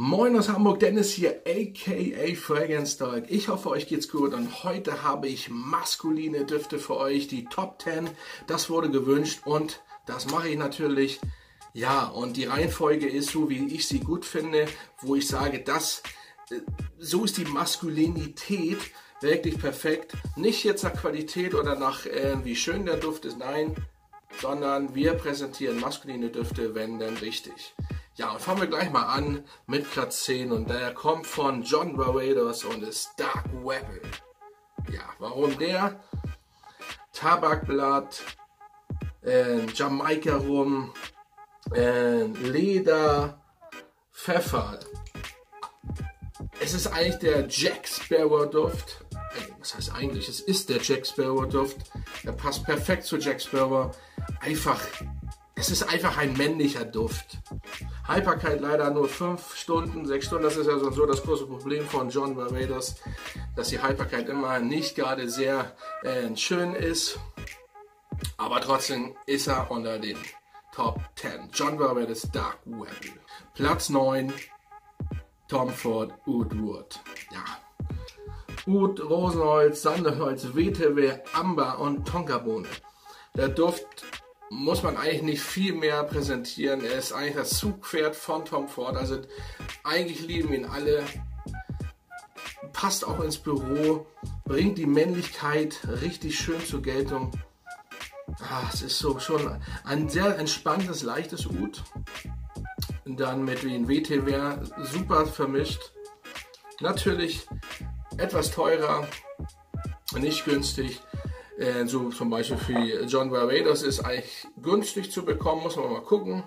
Moin aus Hamburg, Dennis hier, aka Fragrance Dawg. Ich hoffe, euch geht's gut und heute habe ich maskuline Düfte für euch, die Top 10. Das wurde gewünscht und das mache ich natürlich. Ja, und die Reihenfolge ist so, wie ich sie gut finde, wo ich sage, so ist die Maskulinität wirklich perfekt. Nicht jetzt nach Qualität oder nach wie schön der Duft ist, nein, sondern wir präsentieren maskuline Düfte, wenn denn richtig. Ja, und fangen wir gleich mal an mit Platz 10 und der kommt von John Varvatos und ist Dark Weapon. Ja, warum der? Tabakblatt, Jamaika Rum, Leder, Pfeffer. Es ist eigentlich der Jack Sparrow Duft. Was heißt eigentlich? Es ist der Jack Sparrow Duft. Er passt perfekt zu Jack Sparrow. Einfach. Es ist einfach ein männlicher Duft. Haltbarkeit leider nur 5 Stunden, 6 Stunden. Das ist ja so das große Problem von John Varvatos, dass die Haltbarkeit immer nicht gerade sehr schön ist. Aber trotzdem ist er unter den Top 10. John Varvatos Dark Weapon. Platz 9. Tom Ford, Oud Wood. Ja. Oud, Rosenholz, Sandelholz, Vetiver, Amber und Tonkabohne. Der Duft muss man eigentlich nicht viel mehr präsentieren. Er ist eigentlich das Zugpferd von Tom Ford. Also eigentlich lieben ihn alle. Passt auch ins Büro. Bringt die Männlichkeit richtig schön zur Geltung. Es ist so schon ein sehr entspanntes, leichtes Oud. Dann mit den Vetiver super vermischt. Natürlich etwas teurer, nicht günstig. So zum Beispiel für John Varvatos ist eigentlich günstig zu bekommen, muss man mal gucken.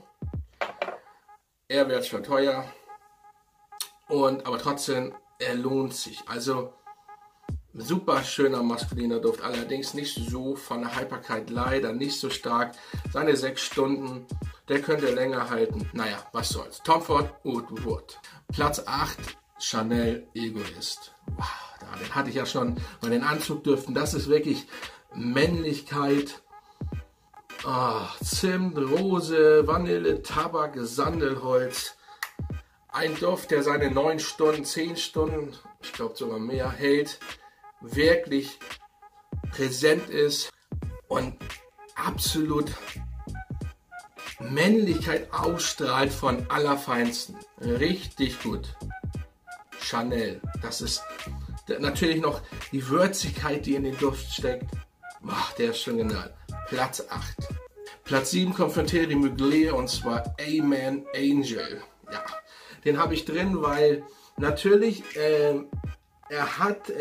Er wird schon teuer, aber trotzdem, er lohnt sich. Also super schöner maskuliner Duft, allerdings nicht so von der Haltbarkeit, leider nicht so stark. Seine 6 Stunden, der könnte länger halten. Naja, was soll's. Tom Ford, Oud Wood. Platz 8, Chanel Egoist. Wow, den hatte ich ja schon bei den Anzugdüften. Das ist wirklich Männlichkeit. Zimt, Rose, Vanille, Tabak, Sandelholz. Ein Duft, der seine 9 Stunden, 10 Stunden, ich glaube sogar mehr, hält. Wirklich präsent ist und absolut Männlichkeit ausstrahlt von allerfeinsten. Richtig gut. Chanel. Das ist natürlich noch die Würzigkeit, die in den Duft steckt. Ach, der ist schon genial. Platz 8. Platz 7 kommt von Thierry Mugler und zwar A*Man Angel. Ja, den habe ich drin, weil natürlich er hat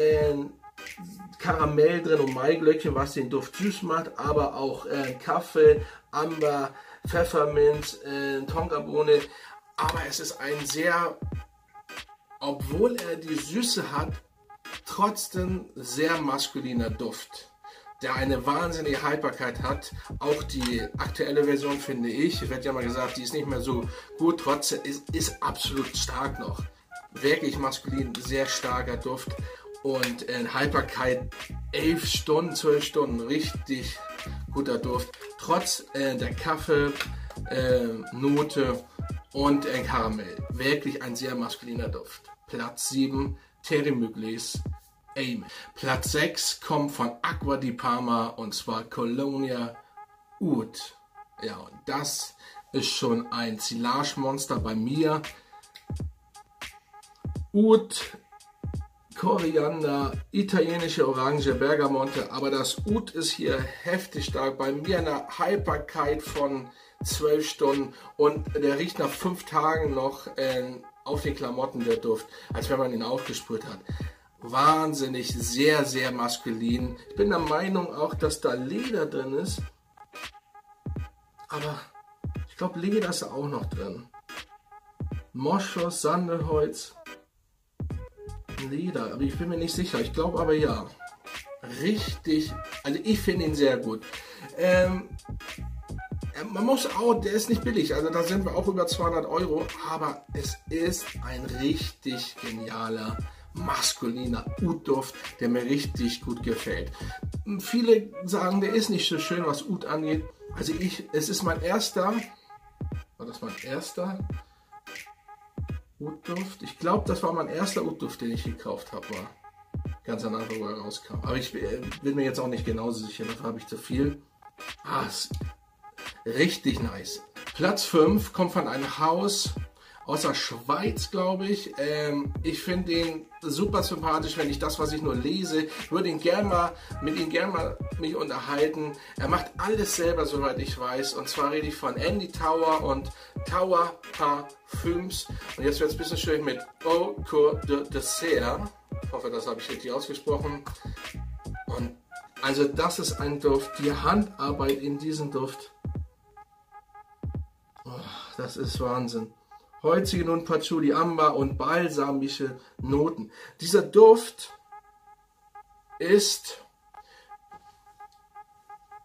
Karamell drin und Maiglöckchen, was den Duft süß macht, aber auch Kaffee, Amber, Pfefferminz, Tonkabohne. Aber es ist ein sehr, obwohl er die Süße hat, trotzdem sehr maskuliner Duft, der eine wahnsinnige Haltbarkeit hat. Auch die aktuelle Version finde ich, wird ja mal gesagt, die ist nicht mehr so gut, trotzdem ist absolut stark noch. Wirklich maskulin, sehr starker Duft und in Haltbarkeit 11 Stunden, 12 Stunden, richtig guter Duft. Trotz der Kaffee, Note und Karamell. Wirklich ein sehr maskuliner Duft. Platz 7, Thierry Mugler's A*Men. Platz 6 kommt von Acqua di Parma und zwar Colonia Oud. Ja, und das ist schon ein Silage-Monster bei mir. Oud, Koriander, italienische Orange, Bergamotte, aber das Oud ist hier heftig stark. Bei mir eine Haltbarkeit von 12 Stunden und der riecht nach 5 Tagen noch auf den Klamotten der Duft, als wenn man ihn aufgesprüht hat. Wahnsinnig, sehr, sehr maskulin. Ich bin der Meinung auch, dass da Leder drin ist, aber ich glaube Leder ist auch noch drin. Moschus, Sandelholz. Leder, aber ich bin mir nicht sicher. Ich glaube aber ja. Richtig, also ich finde ihn sehr gut. Man muss auch, der ist nicht billig, also da sind wir auch über 200 €, aber es ist ein richtig genialer, maskuliner Oud-Duft, der mir richtig gut gefällt. Viele sagen, der ist nicht so schön, was Oud angeht. Also es ist mein erster, Oud-Duft. Ich glaube, das war mein erster Oud-Duft, den ich gekauft habe. Ganz am Anfang, wo er rauskam. Aber ich bin mir jetzt auch nicht genauso sicher, dafür habe ich zu viel. Ah, ist richtig nice. Platz 5 kommt von einem Haus aus der Schweiz, glaube ich. Ich finde den super sympathisch, wenn ich das, was ich nur lese, würde ihn gerne mal, mich unterhalten. Er macht alles selber, soweit ich weiß. Und zwar rede ich von Andy Tauer und Tauer Parfums. Und jetzt wird es ein bisschen schön mit Au cours de Dessert. Ich hoffe, das habe ich richtig ausgesprochen. Und also das ist ein Duft, die Handarbeit in diesem Duft. Oh, das ist Wahnsinn. Holzige Noten, Patchouli, Amber und balsamische Noten. Dieser Duft ist,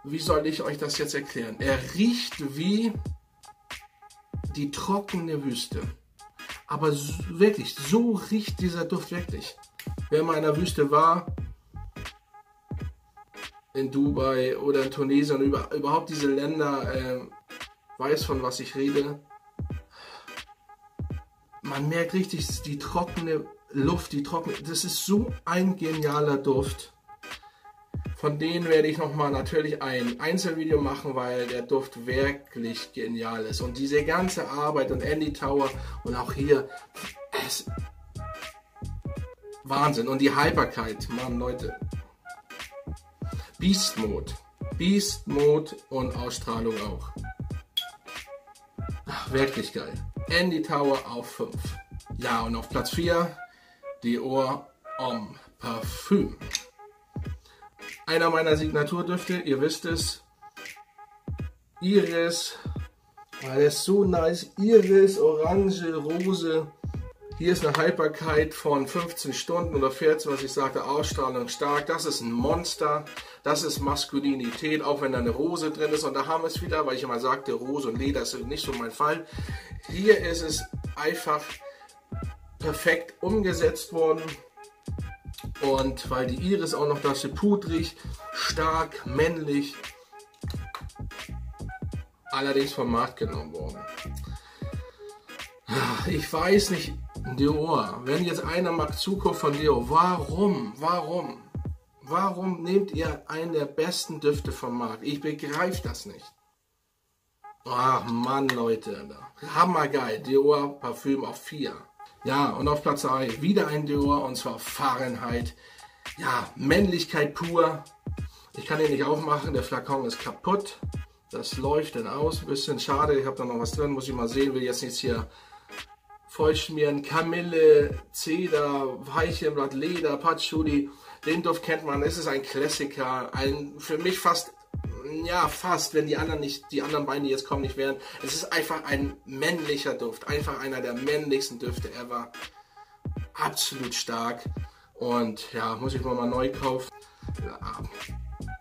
wie soll ich euch das jetzt erklären? Er riecht wie die trockene Wüste. Aber wirklich, so riecht dieser Duft wirklich. Wer mal in der Wüste war, in Dubai oder in Tunesien, überhaupt diese Länder, weiß, von was ich rede. Man merkt richtig die trockene Luft, die trockene. Das ist so ein genialer Duft. Von denen werde ich nochmal natürlich ein Einzelvideo machen, weil der Duft wirklich genial ist. Und diese ganze Arbeit und Andy Tauer und auch hier, es Wahnsinn. Und die Haltbarkeit, Mann, Leute. Beast Mode. Beast Mode und Ausstrahlung auch. Ach, wirklich geil. Andy Tauer auf 5. Ja, und auf Platz 4 Dior Homme Parfüm. Einer meiner Signaturdüfte, ihr wisst es. Iris. Weil es so nice. Iris, Orange, Rose. Hier ist eine Haltbarkeit von 15 Stunden oder 14, was ich sagte, Ausstrahlung stark. Das ist ein Monster, das ist Maskulinität, auch wenn da eine Rose drin ist. Und da haben wir es wieder, weil ich immer sagte, Rose und Leder ist nicht so mein Fall. Hier ist es einfach perfekt umgesetzt worden. Und weil die Iris auch noch da steht, pudrig, stark, männlich, allerdings vom Markt genommen worden. Ich weiß nicht, Dior, wenn jetzt einer mag zuguckt von Dior, warum nehmt ihr einen der besten Düfte vom Markt? Ich begreife das nicht. Ach Mann, Leute, hammergeil, Dior Parfüm auf 4. Ja, und auf Platz 3 wieder ein Dior, und zwar Fahrenheit. Ja, Männlichkeit pur. Ich kann den nicht aufmachen, der Flakon ist kaputt. Das läuft dann aus, ein bisschen schade, ich habe da noch was drin, muss ich mal sehen, will jetzt nichts hier vollschmieren. Kamille, Zeder, Weichenblatt, Leder, Patchouli, den Duft kennt man, es ist ein Klassiker, ein für mich fast, ja fast, wenn die anderen nicht, die anderen beiden, die jetzt kommen, nicht wären, es ist einfach ein männlicher Duft, einfach einer der männlichsten Düfte ever, absolut stark, und ja, muss ich mal neu kaufen, ja,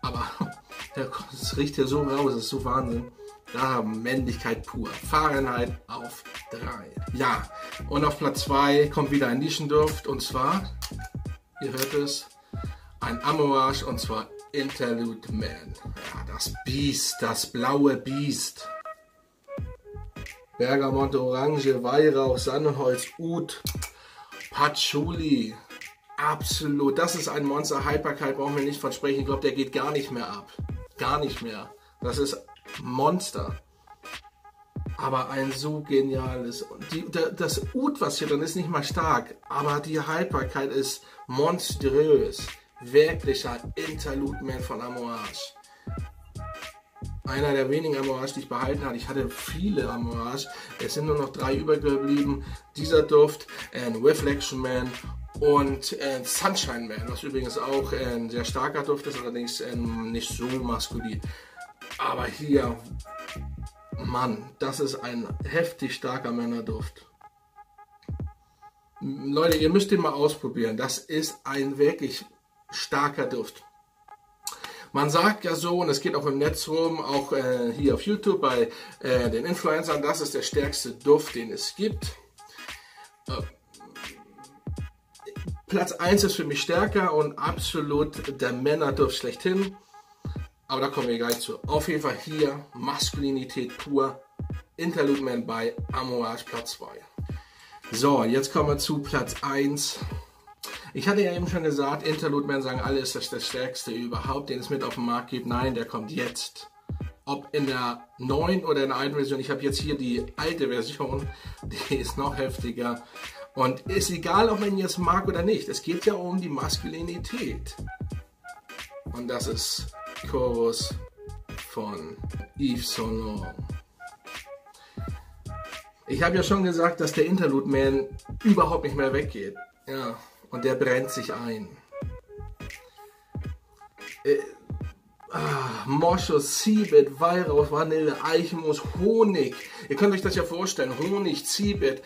aber es riecht ja so raus, das ist so Wahnsinn. Da Männlichkeit pur. Fahrenheit auf 3. Ja, und auf Platz 2 kommt wieder ein Nischenduft, und zwar, ihr hört es, ein Amouage, und zwar Interlude Man. Ja, das Biest, das blaue Biest. Bergamotte, Orange, Weihrauch, Sandelholz, Oud, Patchouli. Absolut, das ist ein Monster. Haltbarkeit brauchen wir nicht von sprechen. Ich glaube, der geht gar nicht mehr ab. Gar nicht mehr. Das ist Monster. Aber ein so geniales. Das Oud, was hier drin ist, nicht mal stark. Aber die Haltbarkeit ist monströs. Wirklicher Interlude Man von Amouage. Einer der wenigen Amouage, die ich behalten habe. Ich hatte viele Amouage. Es sind nur noch 3 übergeblieben. Dieser Duft, Reflection Man und Sunshine Man, was übrigens auch ein sehr starker Duft ist, allerdings nicht so maskulin. Aber hier, Mann, das ist ein heftig starker Männerduft. Leute, ihr müsst den mal ausprobieren. Das ist ein wirklich starker Duft. Man sagt ja so, und es geht auch im Netz rum, auch hier auf YouTube bei den Influencern, das ist der stärkste Duft, den es gibt. Platz 1 ist für mich stärker und absolut der Männerduft schlechthin. Aber da kommen wir gleich zu. Auf jeden Fall hier Maskulinität pur. Interlude Man bei Amouage Platz 2. So, jetzt kommen wir zu Platz 1. Ich hatte ja eben schon gesagt, Interlude Man sagen alle, ist das der stärkste überhaupt, den es mit auf den Markt gibt. Nein, der kommt jetzt. Ob in der neuen oder in der alten Version. Ich habe jetzt hier die alte Version, die ist noch heftiger. Und ist egal, ob man jetzt mag oder nicht. Es geht ja um die Maskulinität. Und das ist Chorus von Yves Saint Laurent. Ich habe ja schon gesagt, dass der Interlude Man überhaupt nicht mehr weggeht. Ja, und der brennt sich ein. Moschus, Zibet, Weihrauch, Vanille, Eichenmus, Honig. Ihr könnt euch das ja vorstellen. Honig, Zibet.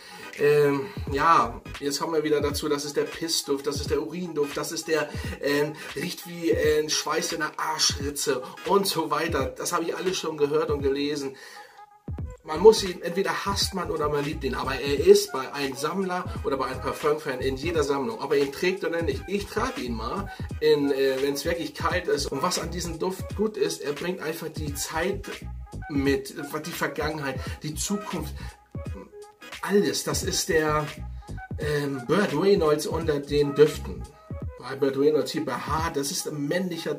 Ja, jetzt kommen wir wieder dazu. Das ist der Pissduft, das ist der Urinduft, das ist der riecht wie Schweiß in der Arschritze und so weiter. Das habe ich alles schon gehört und gelesen. Man muss ihn, entweder hasst man oder man liebt ihn, aber er ist bei einem Sammler oder bei einem Parfum-Fan in jeder Sammlung, ob er ihn trägt oder nicht. Ich trage ihn mal, wenn es wirklich kalt ist. Und was an diesem Duft gut ist, er bringt einfach die Zeit mit, die Vergangenheit, die Zukunft, alles. Das ist der Burt Reynolds unter den Düften. Bei Burt Reynolds hier bei Haar, das ist männlicher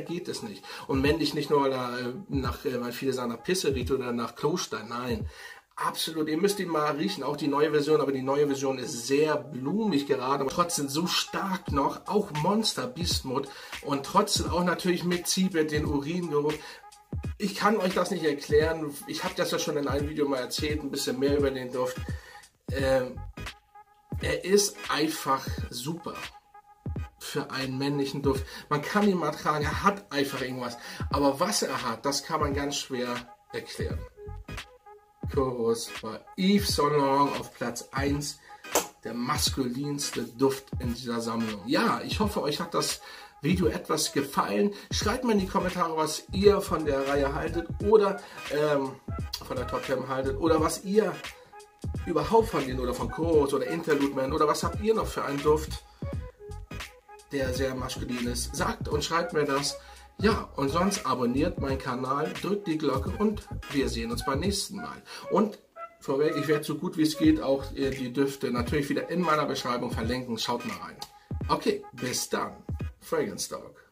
geht es nicht. Und männlich nicht nur, weil viele sagen, nach Pisse riecht oder nach Klostein, nein. Absolut, ihr müsst ihn mal riechen, auch die neue Version, aber die neue Version ist sehr blumig gerade, aber trotzdem so stark noch, auch Monster Beastmode und trotzdem auch natürlich mit Zibet, den Uringeruch. Ich kann euch das nicht erklären, ich habe das ja schon in einem Video mal erzählt, ein bisschen mehr über den Duft. Er ist einfach super. Für einen männlichen Duft. Man kann ihn mal tragen, er hat einfach irgendwas. Aber was er hat, das kann man ganz schwer erklären. Chorus bei Yves Saint Laurent auf Platz 1. Der maskulinste Duft in dieser Sammlung. Ja, ich hoffe, euch hat das Video etwas gefallen. Schreibt mal in die Kommentare, was ihr von der Reihe haltet oder von der Top 10 haltet oder was ihr überhaupt von denen oder von Chorus oder Interlude Man oder was habt ihr noch für einen Duft, der sehr maskulin ist. Sagt und schreibt mir das. Ja, und sonst abonniert meinen Kanal, drückt die Glocke und wir sehen uns beim nächsten Mal. Und vorweg, ich werde so gut wie es geht auch die Düfte natürlich wieder in meiner Beschreibung verlinken. Schaut mal rein. Okay, bis dann. Fragrance Dawg.